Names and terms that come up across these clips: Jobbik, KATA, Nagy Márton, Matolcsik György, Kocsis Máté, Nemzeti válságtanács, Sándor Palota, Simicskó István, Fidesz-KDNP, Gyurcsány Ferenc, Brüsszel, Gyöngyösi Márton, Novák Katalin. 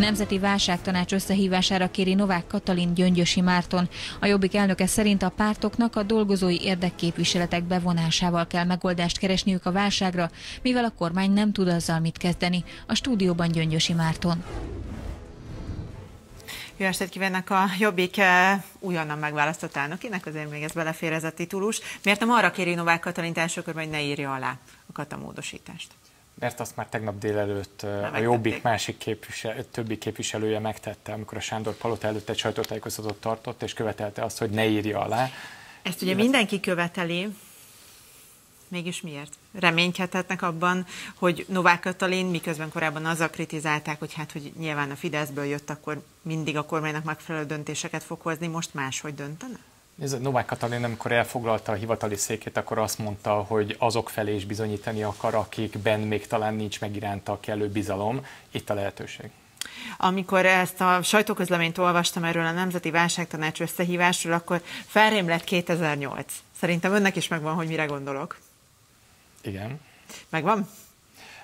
Nemzeti válságtanács összehívására kéri Novák Katalin Gyöngyösi Márton. A Jobbik elnöke szerint a pártoknak a dolgozói érdekképviseletek bevonásával kell megoldást keresniük a válságra, mivel a kormány nem tud azzal mit kezdeni. A stúdióban Gyöngyösi Márton. Jó estét kívánok! A Jobbik újonnan megválasztott elnökének, azért még ez belefér ez a titulus. Miért nem arra kéri Novák Katalint első körben, hogy ne írja alá a KATA módosítást? Mert azt már tegnap délelőtt a Jobbik másik többi képviselője megtette, amikor a Sándor Palota előtt egy sajtótájékoztatót tartott, és követelte azt, hogy ne írja alá. Ezt ugye mindenki követeli. Mégis miért? Reménykedhetnek abban, hogy Novák Katalin, miközben korábban azzal kritizálták, hogy hát, hogy nyilván a Fideszből jött, akkor mindig a kormánynak megfelelő döntéseket fog hozni, most máshogy döntene? Novák Katalin, amikor elfoglalta a hivatali székét, akkor azt mondta, hogy azok felé is bizonyítani akar, akikben még talán nincs meg iránta kellő bizalom. Itt a lehetőség. Amikor ezt a sajtóközleményt olvastam erről a Nemzeti Válságtanács összehívásról, akkor felrém lett 2008. Szerintem önnek is megvan, hogy mire gondolok. Igen. Megvan?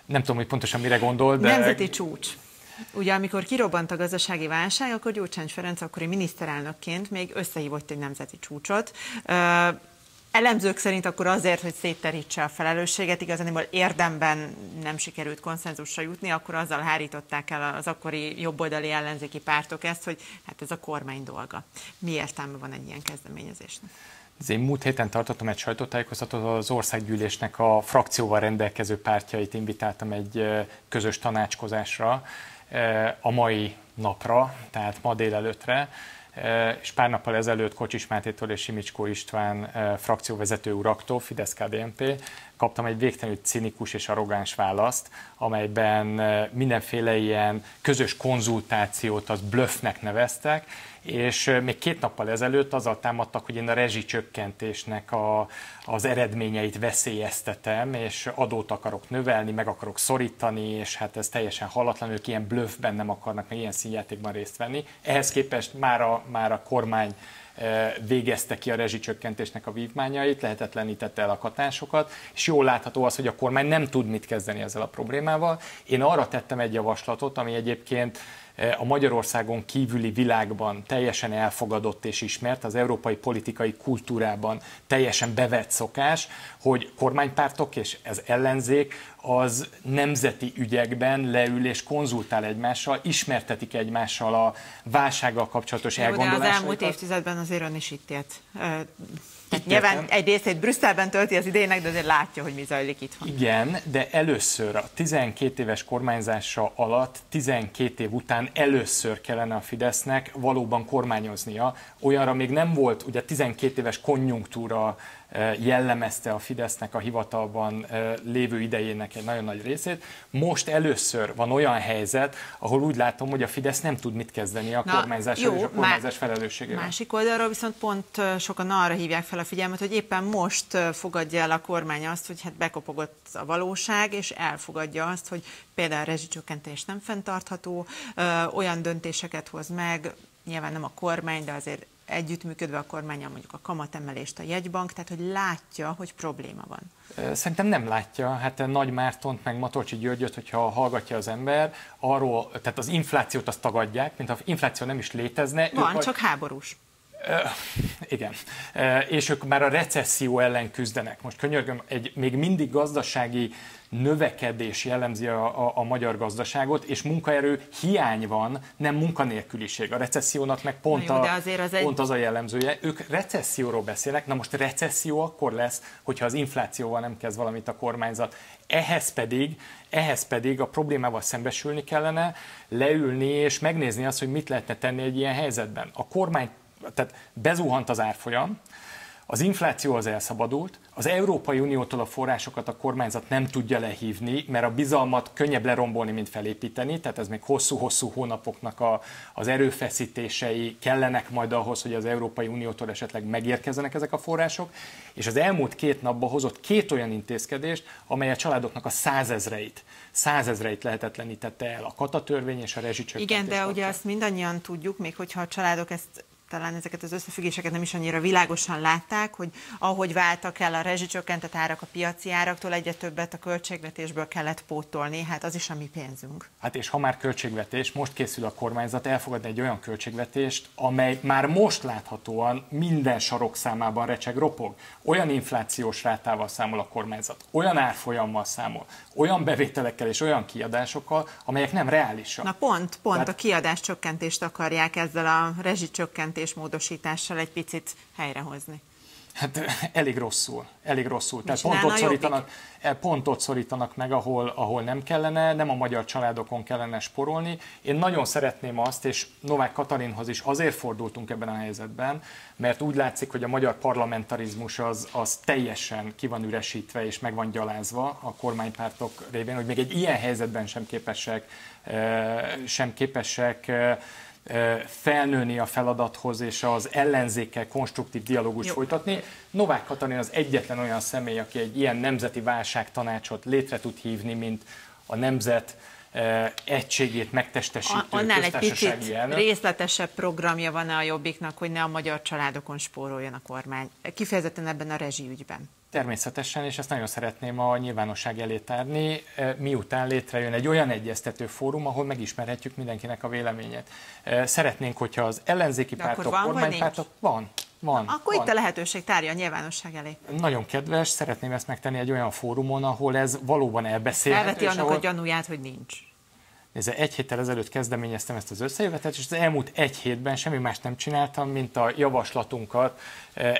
Nem tudom, hogy pontosan mire gondol, de... Nemzeti csúcs. Ugye, amikor kirobbant a gazdasági válság, akkor Gyurcsány Ferenc akkori miniszterelnökként még összehívott egy nemzeti csúcsot. Elemzők szerint akkor azért, hogy szétterítse a felelősséget, igazából érdemben nem sikerült konszenzusra jutni, akkor azzal hárították el az akkori jobboldali ellenzéki pártok ezt, hogy hát ez a kormány dolga. Mi értelme van egy ilyen kezdeményezésnek? Én múlt héten tartottam egy sajtótájékoztatót, az országgyűlésnek a frakcióval rendelkező pártjait invitáltam egy közös tanácskozásra a mai napra, tehát ma délelőttre, és pár nappal ezelőtt Kocsis Mátétól és Simicskó István frakcióvezető uraktól, Fidesz-KDNP, kaptam egy végtelenül cinikus és arrogáns választ, amelyben mindenféle ilyen közös konzultációt az blöffnek neveztek, és még két nappal ezelőtt azzal támadtak, hogy én a rezsicsökkentésnek az eredményeit veszélyeztetem, és adót akarok növelni, meg akarok szorítani, és hát ez teljesen hallatlan, ők ilyen blöffben nem akarnak, meg ilyen színjátékban részt venni. Ehhez képest már a kormány végezte ki a rezsicsökkentésnek a vívmányait, lehetetlenítette el a hatásokat, és jól látható az, hogy a kormány nem tud mit kezdeni ezzel a problémával. Én arra tettem egy javaslatot, ami egyébként a Magyarországon kívüli világban teljesen elfogadott és ismert, az európai politikai kultúrában teljesen bevett szokás, hogy kormánypártok és az ellenzék az nemzeti ügyekben leül és konzultál egymással, ismertetik egymással a válsággal kapcsolatos elgondolásaikat. Az elmúlt évtizedben azért ön is itt élt. Nyilván egy részét Brüsszelben tölti az idejének, de azért látja, hogy mi zajlik itthon. Igen, de először a 12 éves kormányzása alatt, 12 év után először kellene a Fidesznek valóban kormányoznia. Olyanra még nem volt, ugye 12 éves konjunktúra jellemezte a Fidesznek a hivatalban lévő idejének egy nagyon nagy részét. Most először van olyan helyzet, ahol úgy látom, hogy a Fidesz nem tud mit kezdeni a kormányzással és a kormányzás felelősségével. Másik oldalról viszont pont sokan arra hívják fel a figyelmet, hogy éppen most fogadja el a kormány azt, hogy hát bekopogott a valóság, és elfogadja azt, hogy például a rezsicsökkentés nem fenntartható, olyan döntéseket hoz meg, nyilván nem a kormány, de azért együttműködve a kormánnyal, mondjuk a kamatemelést, a jegybank, tehát hogy látja, hogy probléma van. Szerintem nem látja. Hát Nagy Mártont, meg Matolcsik Györgyöt, hogyha hallgatja az ember, arról, tehát az inflációt azt tagadják, mint ha infláció nem is létezne. Van, csak háborús. Igen. És ők már a recesszió ellen küzdenek. Most könyörgöm, még mindig gazdasági növekedés jellemzi a magyar gazdaságot, és munkaerő hiány van, nem munkanélküliség. A recessziónak meg pont az a jellemzője. Ők recesszióról beszélnek, na most recesszió akkor lesz, hogyha az inflációval nem kezd valamit a kormányzat. Ehhez pedig a problémával szembesülni kellene, leülni és megnézni azt, hogy mit lehetne tenni egy ilyen helyzetben. A kormány, tehát bezuhant az árfolyam, az infláció az elszabadult, az Európai Uniótól a forrásokat a kormányzat nem tudja lehívni, mert a bizalmat könnyebb lerombolni, mint felépíteni, tehát ez még hosszú-hosszú hónapoknak az erőfeszítései kellenek majd ahhoz, hogy az Európai Uniótól esetleg megérkezzenek ezek a források, és az elmúlt két napban hozott két olyan intézkedést, amely a családoknak a százezreit lehetetlenítette el, a KATA törvény és a rezsicsökkentés. Igen, de ugye azt mindannyian tudjuk, még hogyha a családok ezt talán ezeket az összefüggéseket nem is annyira világosan látták, hogy ahogy váltak el a rezsicsökkentett árak a piaci áraktól, egyre többet a költségvetésből kellett pótolni, hát az is a mi pénzünk. Hát és ha már költségvetés, most készül a kormányzat elfogadni egy olyan költségvetést, amely már most láthatóan minden sarok számában recseg, ropog. Olyan inflációs rátával számol a kormányzat, olyan árfolyammal számol, olyan bevételekkel és olyan kiadásokkal, amelyek nem reálisak. Na pont tehát... a kiadáscsökkentést akarják ezzel a rezsicsökkentés módosítással egy picit helyrehozni. Hát elég rosszul. Tehát pontot szorítanak meg, ahol nem kellene, nem a magyar családokon kellene sporolni. Én nagyon szeretném azt, és Novák Katalinhoz is azért fordultunk ebben a helyzetben, mert úgy látszik, hogy a magyar parlamentarizmus az teljesen ki van üresítve és meg van gyalázva a kormánypártok révén, hogy még egy ilyen helyzetben sem képesek felnőni a feladathoz és az ellenzékkel konstruktív dialógust folytatni. Novák Katalin az egyetlen olyan személy, aki egy ilyen nemzeti válságtanácsot létre tud hívni, mint a nemzet egységét megtestesítő köztársasági elnök. Annál egy picit részletesebb programja van a Jobbiknak, hogy ne a magyar családokon spóroljon a kormány, kifejezetten ebben a rezsiügyben. Természetesen, és ezt nagyon szeretném a nyilvánosság elé tárni, miután létrejön egy olyan egyeztető fórum, ahol megismerhetjük mindenkinek a véleményét. Szeretnénk, hogyha az ellenzéki pártok, kormánypártok... Van. Akkor itt a lehetőség, tárja a nyilvánosság elé. Nagyon kedves, szeretném ezt megtenni egy olyan fórumon, ahol ez valóban elbeszélhető. Elveti annak a gyanúját, hogy nincs. Nézze, egy héttel ezelőtt kezdeményeztem ezt az összejövetet, és az elmúlt egy hétben semmi más nem csináltam, mint a javaslatunkat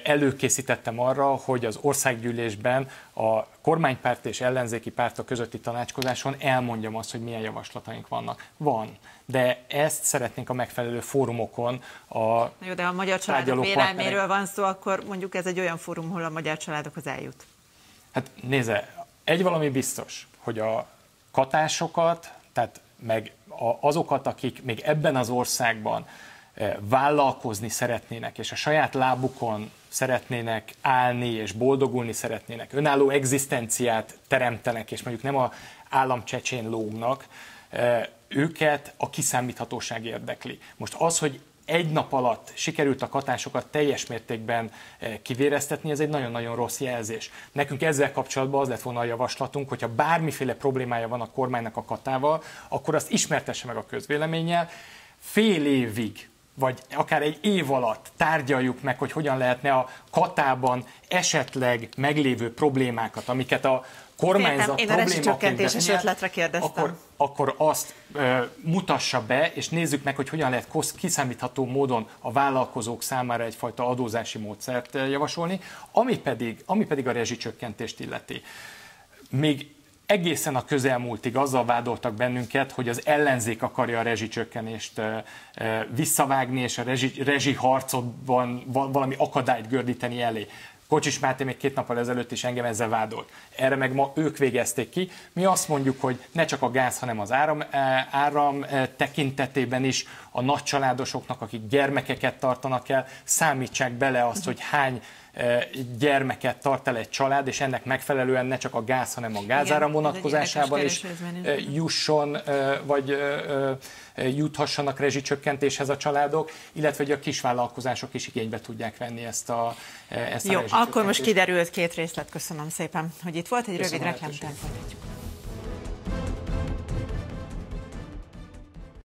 előkészítettem arra, hogy az országgyűlésben a kormánypárt és ellenzéki pártok közötti tanácskozáson elmondjam azt, hogy milyen javaslataink vannak. Van, de ezt szeretnénk a megfelelő fórumokon Na jó, de a magyar családok vélelméről van szó, akkor mondjuk ez egy olyan fórum, hol a magyar családokhoz eljut. Hát nézze, egy valami biztos, hogy a katásokat, tehát meg azokat, akik még ebben az országban vállalkozni szeretnének, és a saját lábukon szeretnének állni, és boldogulni szeretnének, önálló egzisztenciát teremtenek, és mondjuk nem az államcsecsén lógnak, őket a kiszámíthatóság érdekli. Most az, hogy egy nap alatt sikerült a katásokat teljes mértékben kivéreztetni, ez egy nagyon-nagyon rossz jelzés. Nekünk ezzel kapcsolatban az lett volna a javaslatunk, hogyha bármiféle problémája van a kormánynak a katával, akkor azt ismertesse meg a közvéleménnyel. Fél évig, vagy akár egy év alatt tárgyaljuk meg, hogy hogyan lehetne a katában esetleg meglévő problémákat, amiket a kormányzat problémaként definiál, akkor azt mutassa be, és nézzük meg, hogy hogyan lehet kiszámítható módon a vállalkozók számára egyfajta adózási módszert javasolni, ami pedig a rezsicsökkentést illeti. Még egészen a közelmúltig azzal vádoltak bennünket, hogy az ellenzék akarja a rezsicsökkenést visszavágni, és a rezsiharcotban valami akadályt gördíteni elé. Kocsis Máté még 2 nappal ezelőtt is engem ezzel vádolt. Erre meg ma ők végezték ki. Mi azt mondjuk, hogy ne csak a gáz, hanem az áram tekintetében is a nagycsaládosoknak, akik gyermekeket tartanak el, számítsák bele azt, hogy hány gyermeket tart el egy család, és ennek megfelelően ne csak a gáz, hanem a gázáram vonatkozásában is jusson, vagy juthassanak rezsicsökkentéshez a családok, illetve hogy a kisvállalkozások is igénybe tudják venni ezt a rezsicsökkentést. Jó, akkor most kiderült 2 részlet, köszönöm szépen, hogy itt volt, egy rövid reklámtán folytatjuk.